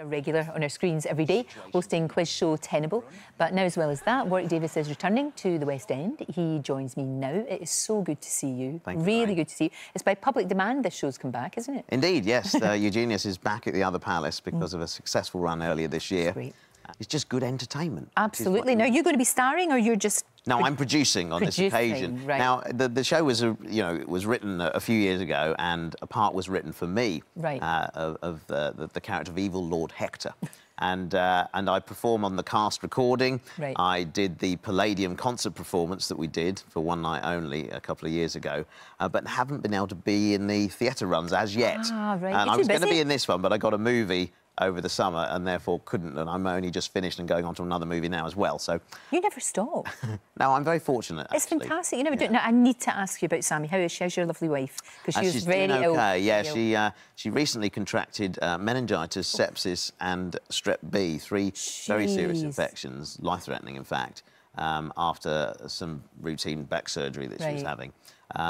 A regular on our screens every day, hosting quiz show Tenable. But now, as well as that, Warwick Davis is returning to the West End. He joins me now. It is so good to see you. Thank really you, Lorraine. Good to see you. It's by public demand this show's come back, isn't it? Indeed, yes. Eugenius is back at the Other Palace because of a successful run earlier this year. That's great. It's just good entertainment. Absolutely. Now, you're going to be starring, or you're just... No, I'm producing on this occasion. Right. Now, the show was, it was written a few years ago, and a part was written for me, right, of the character of evil Lord Hector, and I perform on the cast recording. Right. I did the Palladium concert performance that we did for One Night Only a couple of years ago, but haven't been able to be in the theatre runs as yet. Ah, right. And I was going to be in this one, but I got a movie over the summer and therefore couldn't, and I'm only just finished and going on to another movie now as well, so... You never stop. No, I'm very fortunate, actually. It's fantastic, you never do. Now, I need to ask you about Sammy. How is she? How's your lovely wife? Because she's very doing okay. Ill. She recently contracted meningitis, sepsis and strep B, three very serious infections, life-threatening, in fact, after some routine back surgery that she was having.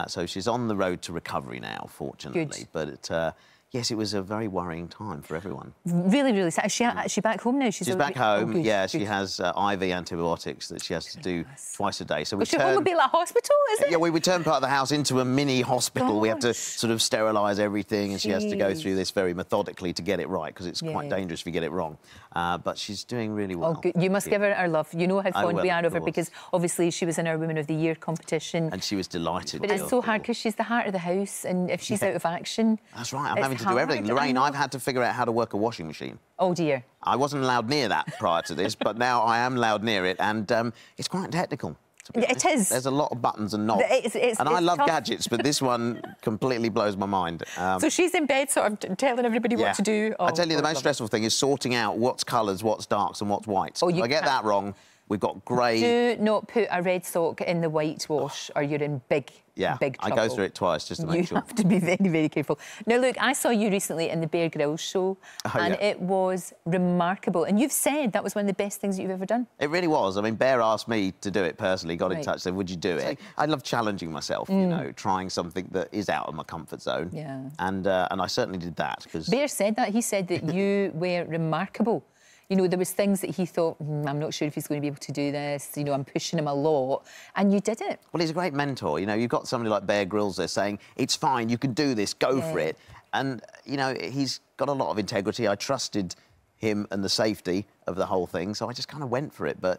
So she's on the road to recovery now, fortunately. Good. But... Yes, it was a very worrying time for everyone. Really, really sad. Is she back home now? She's back home, oh, yeah. She has IV antibiotics that she has to do twice a day. So which would be like a hospital, is it? Yeah, we turn part of the house into a mini hospital. Gosh. We have to sort of sterilise everything, and she has to go through this very methodically to get it right, because it's quite dangerous if you get it wrong. But she's doing really well. Oh, good. You must give her our love. You know how fond we are of her, because obviously she was in our Women of the Year competition. And she was delighted. But it's so hard, because she's the heart of the house, and if she's out of action... That's right. I'm having to do everything. Lorraine, I've had to figure out how to work a washing machine. Oh, dear. I wasn't allowed near that prior to this, but now I am allowed near it, and it's quite technical. It is. There's a lot of buttons and knobs. And I love gadgets, but this one completely blows my mind. So she's in bed sort of telling everybody what to do? Oh, I tell you, the most stressful thing is sorting out what's colours, what's darks and what's whites. Oh, if I get that wrong, we've got grey... Do not put a red sock in the white wash, or you're in big... Yeah, big trouble. I go through it twice just to make sure. You have to be very, very careful. Now, look, I saw you recently in the Bear Grylls show, and it was remarkable. And you've said that was one of the best things that you've ever done. It really was. I mean, Bear asked me to do it personally, got in touch, said, would you do it? Like... I love challenging myself, you know, trying something that is out of my comfort zone. Yeah. And I certainly did that, because... Bear said that. He said that you were remarkable. You know, there was things that he thought, I'm not sure if he's going to be able to do this, you know, I'm pushing him a lot, and you did it. Well, he's a great mentor, you know, you've got somebody like Bear Grylls there saying, it's fine, you can do this, go for it. And, you know, he's got a lot of integrity. I trusted him and the safety of the whole thing, so I just kind of went for it. But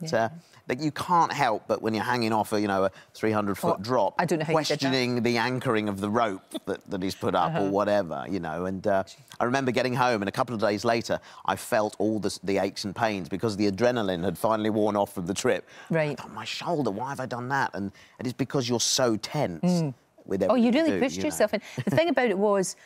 you can't help but, when you're hanging off a, you know, a 300-foot drop, I don't know how questioning the anchoring of the rope that he's put up or whatever, you know. And I remember getting home, and a couple of days later, I felt all the aches and pains because the adrenaline had finally worn off from the trip. Right. I thought, my shoulder, why have I done that? And it's because you're so tense with everything. Oh, you really pushed yourself. And the thing about it was...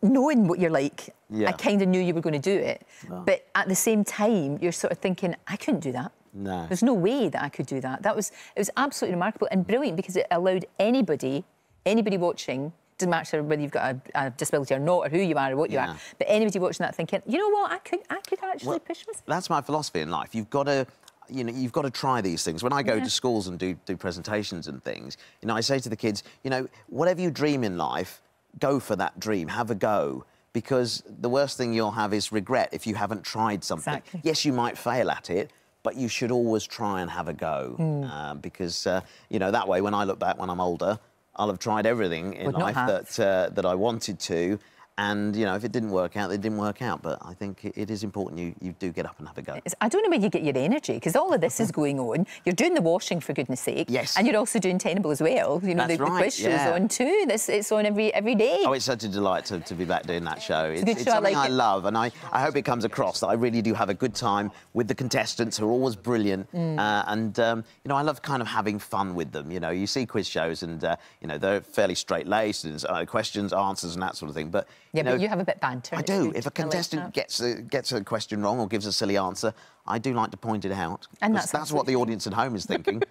knowing what you're like, I kind of knew you were going to do it, but at the same time, you're sort of thinking, I couldn't do that. No. There's no way that I could do that. It was absolutely remarkable and brilliant, because it allowed anybody watching, doesn't matter whether you've got a disability or not, or who you are or what you are, but anybody watching that thinking, you know what, I could actually push myself. That's my philosophy in life. You've got to... You know, you've got to try these things. When I go to schools and do presentations and things, you know, I say to the kids, you know, whatever you dream in life, go for that dream, have a go, because the worst thing you'll have is regret if you haven't tried something. Exactly. Yes, you might fail at it, but you should always try and have a go, because, you know, that way, when I look back when I'm older, I'll have tried everything in life that I wanted to, and, you know, if it didn't work out, it didn't work out, but I think it is important you do get up and have a go. I don't know where you get your energy, because all of this is going on. You're doing the washing, for goodness sake. Yes. And you're also doing Tenable as well. You know, the quiz show's on too. It's on every day. Oh, it's such a delight to be back doing that show. It's something I love, and I hope it comes across that I really do have a good time with the contestants, who are always brilliant. You know, I love kind of having fun with them. You know, you see quiz shows and, you know, they're fairly straight-laced, and questions, answers and that sort of thing, but... Yeah, but you have a bit of banter. I do. If a contestant gets a question wrong or gives a silly answer, I do like to point it out. And that's what the audience at home is thinking.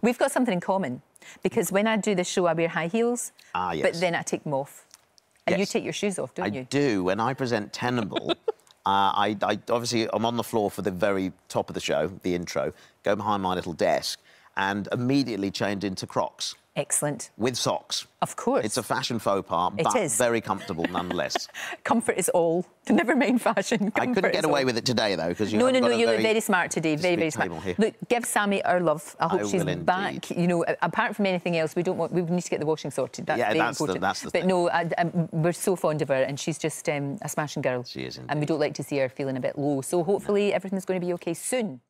We've got something in common, because when I do this show, I wear high heels, but then I take them off. And you take your shoes off, don't you? I do. When I present Tenable, I obviously I'm on the floor for the very top of the show, the intro, go behind my little desk, and immediately change into Crocs. Excellent. With socks. Of course. It's a fashion faux pas, but it is very comfortable nonetheless. Comfort is all. Never mind fashion. Comfort I couldn't get away all. With it today, though, because you No, no, no, you look very smart today. Very, very smart. Look, give Sammy our love. I hope she's back. You know, apart from anything else, we don't want... We need to get the washing sorted. That's very important. Yeah, that's the thing. But no, we're so fond of her, and she's just a smashing girl. She is indeed. And we don't like to see her feeling a bit low. So hopefully everything's going to be OK soon.